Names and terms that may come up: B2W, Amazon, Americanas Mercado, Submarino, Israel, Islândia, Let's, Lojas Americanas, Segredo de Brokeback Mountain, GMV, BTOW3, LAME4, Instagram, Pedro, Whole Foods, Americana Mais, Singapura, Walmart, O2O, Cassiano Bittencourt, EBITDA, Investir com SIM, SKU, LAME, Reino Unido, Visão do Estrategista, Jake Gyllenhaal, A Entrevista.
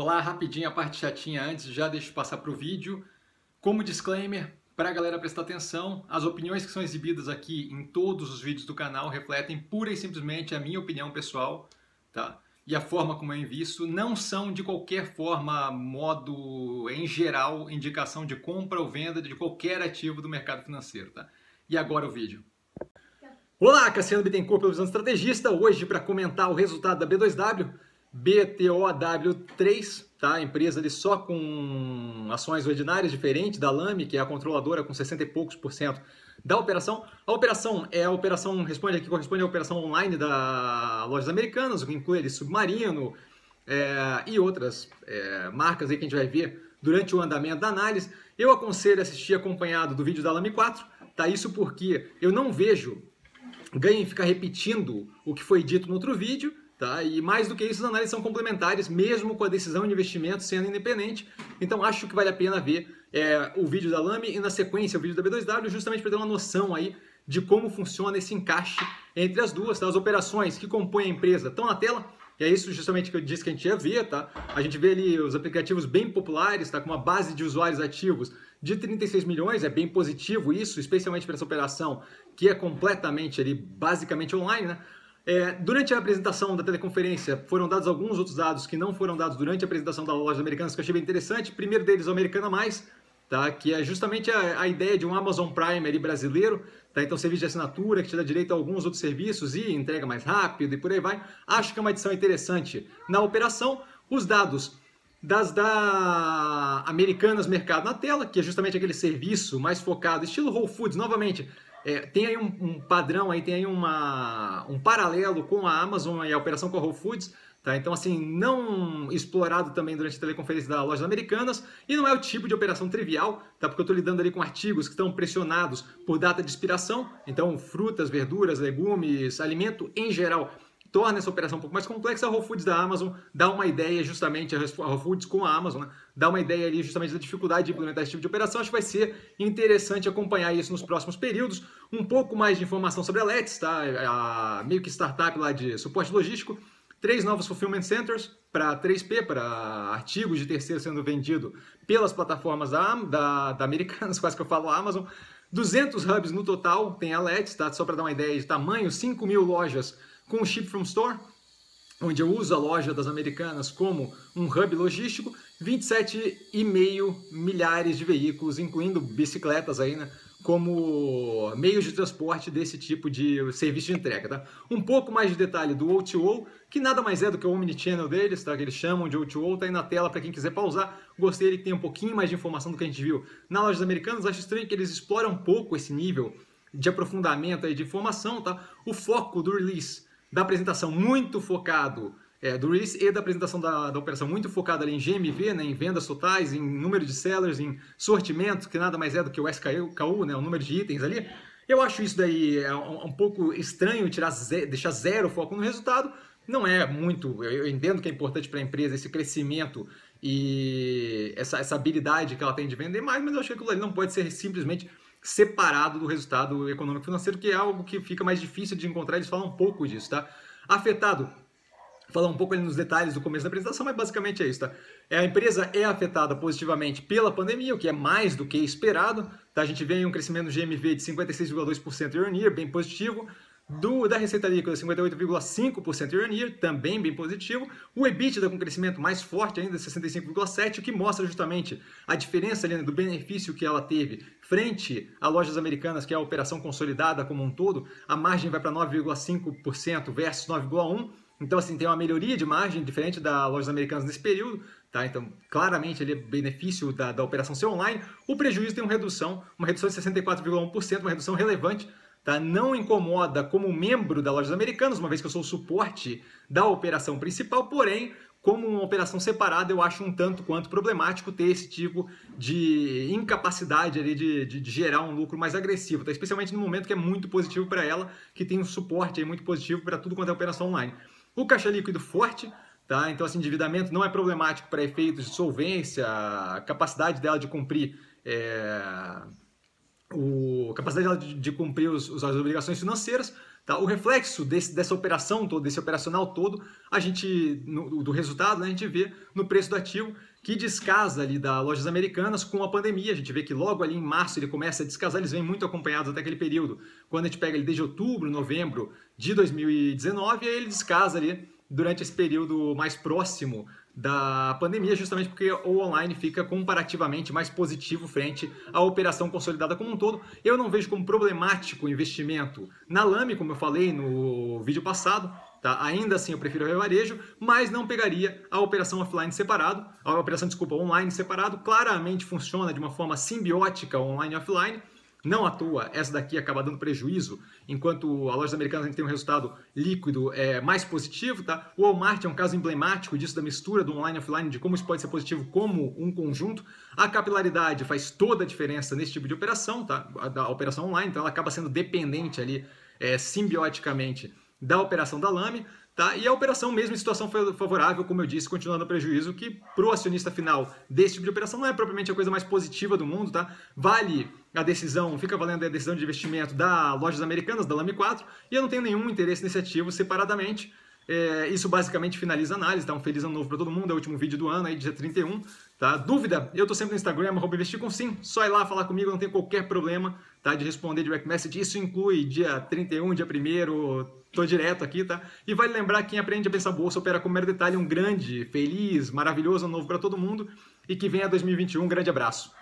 Olá, rapidinho a parte chatinha antes, já deixo passar para o vídeo. Como disclaimer, para a galera prestar atenção, as opiniões que são exibidas aqui em todos os vídeos do canal refletem pura e simplesmente a minha opinião pessoal, tá? E a forma como eu invisto não são de qualquer forma, modo em geral, indicação de compra ou venda de qualquer ativo do mercado financeiro, tá? E agora o vídeo. Olá, Cassiano Bittencourt pelo Visão do Estrategista, hoje para comentar o resultado da B2W, BTOW3, tá? Empresa ali só com ações ordinárias, diferente da LAME, que é a controladora com 60 e poucos por cento da operação. A operação é a operação, corresponde à operação online da Lojas Americanas, que inclui ali Submarino e outras marcas aí que a gente vai ver durante o andamento da análise. Eu aconselho assistir acompanhado do vídeo da LAME4, tá? Isso porque eu não vejo ganho em ficar repetindo o que foi dito no outro vídeo, tá? E mais do que isso, as análises são complementares, mesmo com a decisão de investimento sendo independente. Então, acho que vale a pena ver o vídeo da LAME e, na sequência, o vídeo da B2W, justamente para ter uma noção aí de como funciona esse encaixe entre as duas, tá? As operações que compõem a empresa estão na tela, e é isso justamente que eu disse que a gente ia ver, tá? A gente vê ali os aplicativos bem populares, tá? Com uma base de usuários ativos de 36 milhões, é bem positivo isso, especialmente para essa operação que é completamente ali, basicamente online, né? Durante a apresentação da teleconferência, foram dados alguns outros dados que não foram dados durante a apresentação da Lojas Americanas, que eu achei bem interessante. O primeiro deles é o Americana Mais, tá? Que é justamente a ideia de um Amazon Prime ali brasileiro, tá? Então, serviço de assinatura que te dá direito a alguns outros serviços e entrega mais rápido e por aí vai. Acho que é uma adição interessante na operação. Os dados da Americanas Mercado na tela, que é justamente aquele serviço mais focado, estilo Whole Foods, novamente. Tem aí um padrão, aí tem aí um paralelo com a Amazon e a operação com a Whole Foods, tá? Então, assim, não explorado também durante a teleconferência da Lojas Americanas, e não é o tipo de operação trivial, tá? Porque eu estou lidando ali com artigos que estão pressionados por data de expiração, então frutas, verduras, legumes, alimento em geral, torna essa operação um pouco mais complexa. A Whole Foods da Amazon dá uma ideia justamente, a Whole Foods com a Amazon, né? Dá uma ideia ali justamente da dificuldade de implementar esse tipo de operação. Acho que vai ser interessante acompanhar isso nos próximos períodos. Um pouco mais de informação sobre a Let's, tá? A meio que startup lá de suporte logístico. 3 novos fulfillment centers para 3P, para artigos de terceiro sendo vendido pelas plataformas da Americanas, quase que eu falo Amazon. 200 hubs no total tem a Let's, tá? Só para dar uma ideia de tamanho, 5.000 lojas com o Ship From Store, onde eu uso a loja das Americanas como um hub logístico, 27,5 milhares de veículos, incluindo bicicletas aí, né, como meios de transporte desse tipo de serviço de entrega, tá? Um pouco mais de detalhe do O2O, que nada mais é do que o Omnichannel deles, tá? Que eles chamam de O2O, tá aí na tela para quem quiser pausar. Gostei que tem um pouquinho mais de informação do que a gente viu na Lojas Americanas. Acho estranho que eles exploram um pouco esse nível de aprofundamento aí de informação, tá? O foco do release, da apresentação muito focado, do release e da apresentação da operação muito focada ali em GMV, né, em vendas totais, em número de sellers, em sortimento, que nada mais é do que o SKU, né, o número de itens ali. Eu acho isso daí um pouco estranho, deixar zero foco no resultado. Não é muito, eu entendo que é importante para a empresa esse crescimento e essa habilidade que ela tem de vender mais, mas eu acho que aquilo ali não pode ser simplesmente separado do resultado econômico financeiro, que é algo que fica mais difícil de encontrar. Eles falam um pouco disso, tá? Afetado, falar um pouco ali nos detalhes do começo da apresentação, mas basicamente é isso, tá? A empresa é afetada positivamente pela pandemia, o que é mais do que esperado, tá? A gente vê aí um crescimento do GMV de 56,2% year-on-year, bem positivo, da receita líquida 58,5% year-on-year, também bem positivo. O EBITDA com crescimento mais forte ainda, 65,7%, o que mostra justamente a diferença ali, né, do benefício que ela teve frente a Lojas Americanas, que é a operação consolidada como um todo. A margem vai para 9,5% versus 9,1%. Então, assim, tem uma melhoria de margem diferente da Lojas Americanas nesse período, tá? Então, claramente, ele é benefício da operação ser online. O prejuízo tem uma redução de 64,1%, uma redução relevante, tá? Não incomoda como membro da Lojas Americanas, uma vez que eu sou o suporte da operação principal, porém, como uma operação separada, eu acho um tanto quanto problemático ter esse tipo de incapacidade ali de gerar um lucro mais agressivo, tá? Especialmente no momento que é muito positivo para ela, que tem um suporte aí muito positivo para tudo quanto é operação online. O caixa líquido forte, tá? Então, assim, endividamento não é problemático para efeitos de solvência, capacidade dela de cumprir capacidade dela de cumprir as obrigações financeiras, Tá? O reflexo dessa operação toda, desse operacional todo, a gente, do resultado, né, a gente vê no preço do ativo, que descasa ali da Lojas Americanas com a pandemia. A gente vê que logo ali em março ele começa a descasar, eles vêm muito acompanhados até aquele período. Quando a gente pega ele desde outubro, novembro de 2019, aí ele descasa ali durante esse período mais próximo da pandemia, justamente porque o online fica comparativamente mais positivo frente à operação consolidada como um todo. Eu não vejo como problemático o investimento na LAME, como eu falei no vídeo passado, tá? Ainda assim eu prefiro o varejo, mas não pegaria a operação offline separado, a operação, desculpa, online separado. Claramente funciona de uma forma simbiótica online e offline. Não à toa, essa daqui acaba dando prejuízo, enquanto a Lojas Americanas tem um resultado líquido mais positivo, tá? O Walmart é um caso emblemático disso, da mistura do online e offline, de como isso pode ser positivo como um conjunto. A capilaridade faz toda a diferença nesse tipo de operação, tá? Da operação online, então ela acaba sendo dependente ali, simbioticamente, da operação da LAME, tá? E a operação mesmo em situação favorável, como eu disse, continuando o prejuízo, que para o acionista final desse tipo de operação não é propriamente a coisa mais positiva do mundo, tá? Vale a decisão, fica valendo a decisão de investimento da Lojas Americanas, da LAME4, e eu não tenho nenhum interesse nesse ativo separadamente. Isso basicamente finaliza a análise, tá? Um feliz ano novo para todo mundo, é o último vídeo do ano, aí dia 31, tá? Dúvida? Eu tô sempre no Instagram, @investir com SIM, só ir lá falar comigo, não tem qualquer problema, tá? De responder direct message, isso inclui dia 31, dia 1º, tô direto aqui, tá? E vale lembrar que quem aprende a pensar bolsa opera com mero detalhe. Um grande, feliz, maravilhoso ano novo para todo mundo e que venha 2021, um grande abraço.